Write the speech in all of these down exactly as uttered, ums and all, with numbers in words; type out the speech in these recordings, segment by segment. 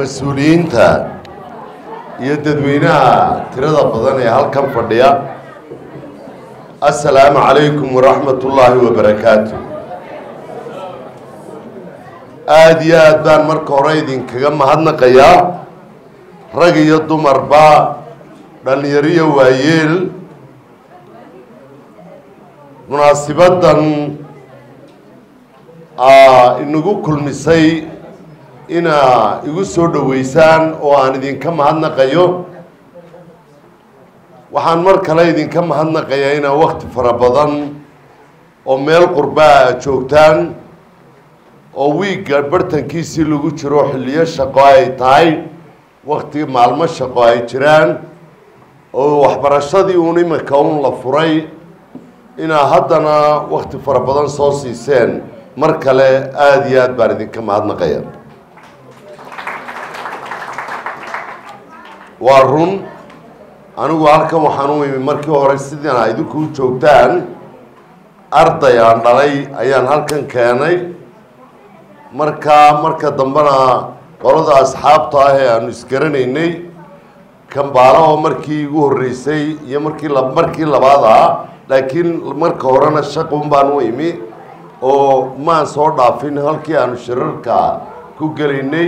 مسؤولين تا يددوينها ترضى بضني هالكم فرديا. السلام عليكم ورحمة الله وبركاته. آديا دان مركو رايدين كجمع هدنا قيا رجي يدو مربع دان يريه ويل مناسبة دان آه إنه كل مسي ina igu soo dhaweysaan oo aan idinka mahadnaqayo waxaan mar kale idinka mahadnaqayaa ina waqti fara badan oo meel qurbaa joogtaan oo wiiga bartankiisii lagu jiro xilliyo shaqo ay tahay waqti maalmo shaqo ay jiraan oo waxbarashadii uun imanka uun la furay ina haddana waqti fara badan soo siiseen mar kale aad iyo aad baan idinka mahadnaqayaa وارون أنو هالكم حنومي من مركي هورستين هايدو كو جوتان أردا يان دلي أيان هالكن كاني مركا مركا دمبنا قرض أصحاب طاهي أنو سكرني ني كمبالا ومركي هوريسي يمركي لب مركي لبادا لكن مركا هورنا الشقون بانو إمي أو ما صور دافين هالكي أنو شرركا كو جريني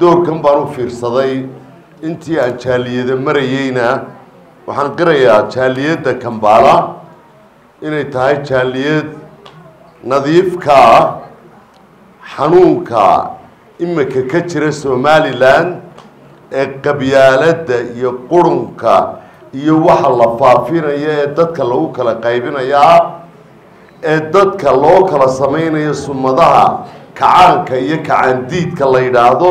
دور كمبارو فيرصدي intii aan jaaliyada marayeyna waxaan qirayaa jaaliyada Kampala inay tahay jaaliyad nadiifka xanuunka imika ka jira Somaliland ee qabyaalada iyo qurunka iyo waxa la faafinaya ee dadka lagu kala qaybinaya ee dadka loo kala sameeynaya sumadaha kacaanka iyo kacandiidka la yiraahdo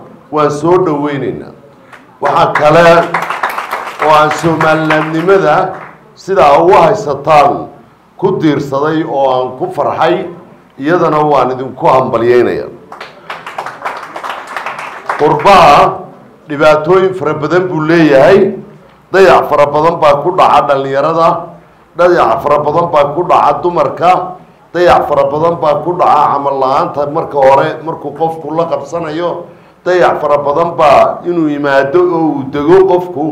وأنسو دوينينا وحكلا وأنسو مالني ماذا سيدا وهاي ستان كدير صدي وأن كفر حي يدنا وأن يدوم كوهم بليينيا قربا لباتوين فربدن بولية هاي ضيع فربدن باكل عدا ليردا ضيع فربدن باكل عدو مركا ضيع فربدن باكل عمل لانت مركا وري مركو قف كل قبصنا يو ضيع فربضان با إنه يمادو ودقو قفكو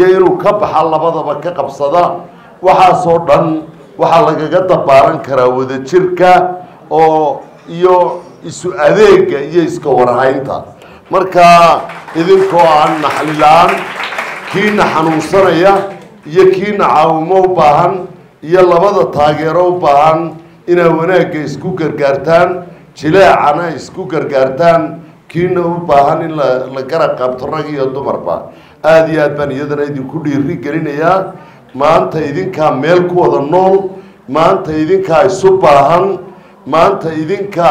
يينو كبح الله بضبا كقبصدا وحاسو دن وحالقا قد بارن كراودة شركة أو يو يسو أذيك يسكو ورهاينتا مركا إذنكو عن نحللان كينا حنوصرية يكينا عاومو باهن يلا بضا تاقيرو باهن إنا وناك يسكو قرقارتان جلاعنا يسكو قرقارتان كينا هو باهاني لا لا كرا قبض رجي يدو مربا هذه أبان يدنا يدين كل يري كرينا يا ما أنت يدين كامل كوذا نول ما أنت يدين كاي سباهان ما أنت يدين كا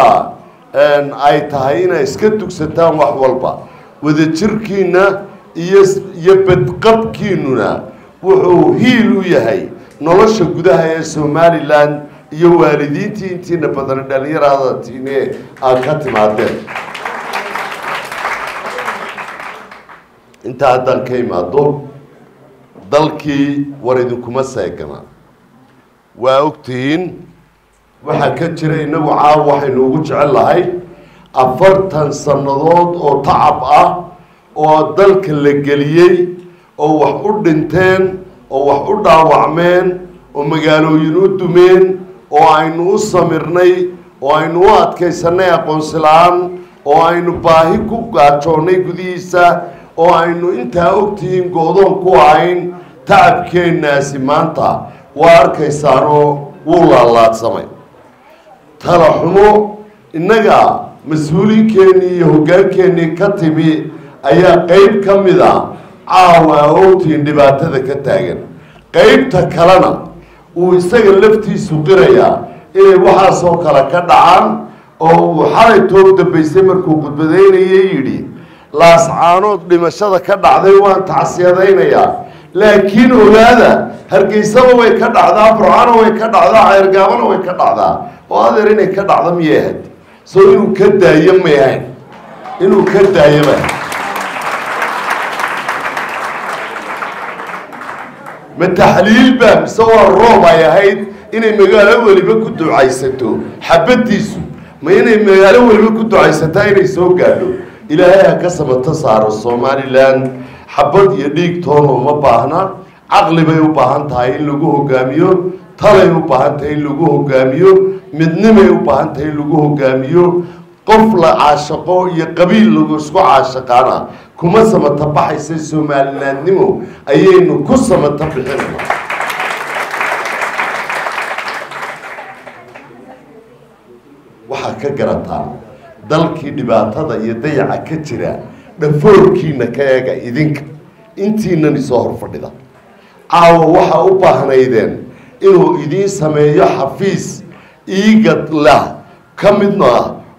إن أي تهينا إسكتوك ستام وحولبا وذا شركينا يس يبت قب كينونا وهو هيلو يهاي نلاش جودها يا Somaliland يا والديتي إنتي نبضنا دليل هذا تيني أكتم هذا inta haddaan ka imaado dalkii war idinkuma seegana waa ogtiin waxa ka jira inagu caaw waxaynu ugu jecelahay afartan sanadood oo tacab ah oo dalka la geliyay oo wax u dhinteen oo wax u dhaawacmeen oo magaalooyin u dumeen oo aynu u samirnay oo aynu u adkaysanay aqoonsi la'aan oo aynu baahi ku gaajoonay gudihiisa oo aynu inta ogtiin goodoon ku ahayn taabkeenaasi maanta waa arkaysaan oo wuu laalaadsamay tala xumo inaga mas'uulinkeenii iyo hogaankeenii ka timi ayaa qayb ka mid ah caawa ogtiin dhibaatada ka taagan qaybta kalena uu isaga laftiisu qirayaa inay waxaasoo kale ka dhacaan oo uu xalay toog dambaysay markuu gudbadaynayay yidhi laascaanood dhimashada ka dhacday waan tacsiyadaynayaa laakiin ogaada Hargeysa way ka dhacdaa Burcaan way ka dhacdaa Ceergaaban way ka dhacdaa oo adeer inay ka dhacdo miyaad soo inuu ka daayo miyaad inuu ka daayo ma taxliil baa sawir roob ay ahayd inay magaalo waliba ku ducaysato xabadiisu ma inay magaalo waliba ku ducaysataa inay soo gaadho ilaahay ha ka sabata saaro Somaliland xabad iyo dhiig toon uma baahna عقلي بيوبان تايل لجوه جاميو ثلا يوبان تايل لجوه جاميو مدنم يوبان تايل لجوه جاميو قفل عاشقو يقبيل لجوسكو عاشقانا كم سمت بحيس السمالان نمو أيينو كم سمت بحيسنا وحكي قرطان دلكي دبعتها يضيع كتيرة نفوركي نكايا إذنك أنتي نني صهر فردا أو وح أباهنا إذن إنه إذن سمية حفيز إيجاد له كمدنا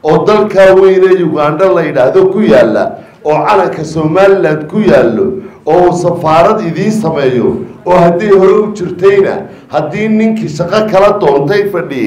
أو ذلك وين يوغندا لا يدهدو كيالا أو على كسومال لا كيالو أو سفارة إذن سمية أو هدي هرو ترتينا هدي نينك شقة كلا تونتي فدي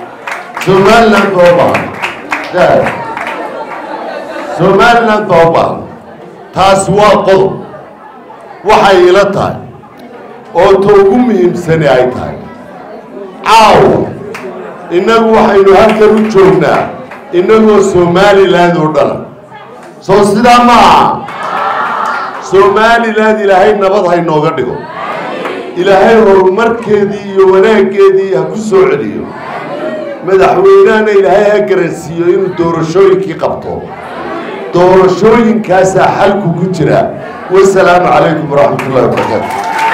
سومالي لاند أبو بان سومالي لاند أبو بان تاسواقو وحيلتها oo toogu muhiimsan ay tahay aaw inagu waxaynu halkan u joognaa inagu Somaliland oo dhan soo sida ma Somaliland ilaahay nabad hay nooga dhigo ilaahay horumarkeedii iyo wanaaggeedii ha ku soo celiyo madaxweynaha ilaahay ha garansiyo inuu doorashooyinkii qabto doorashooyinkaas xalku ku jira wassalaamu calaykum warahmatullahi wabarakatuh